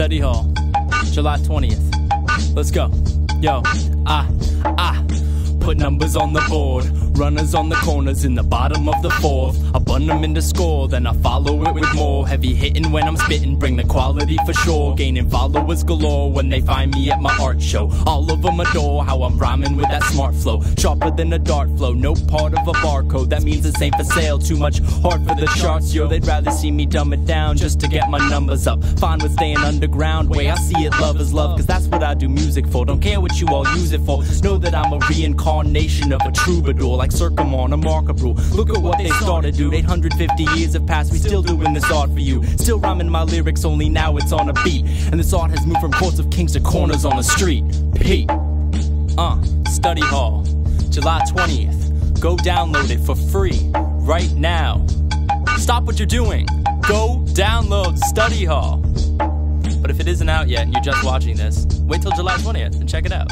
Study Hall, July 20th. Let's go. Yo, I put numbers on the board, runners on the corners in the bottom of the fourth. I bun them into score, then I follow it with more. Heavy hitting when I'm spitting, bring the quality for sure. Gaining followers galore when they find me at my art show. All of them adore how I'm rhyming with that smart flow. Sharper than a dart flow, no part of a barcode. That means it's ain't for sale, too much heart for the charts. Yo, they'd rather see me dumb it down just to get my numbers up. Fine with staying underground, way I see it, love is love. Cause that's what I do music for, don't care what you all use it for. Just know that I'm a reincarnation of a troubadour, like Cercamon or marcabru. Look at what they started, dude. 850 years have passed, we still doing this art for you. Still rhyming my lyrics, only now it's on a beat. And this art has moved from courts of kings to corners on the street. Pete. Study Hall, July 20th. Go download it for free right now. Stop what you're doing. Go download Study Hall. But if it isn't out yet and you're just watching this, wait till July 20th and check it out.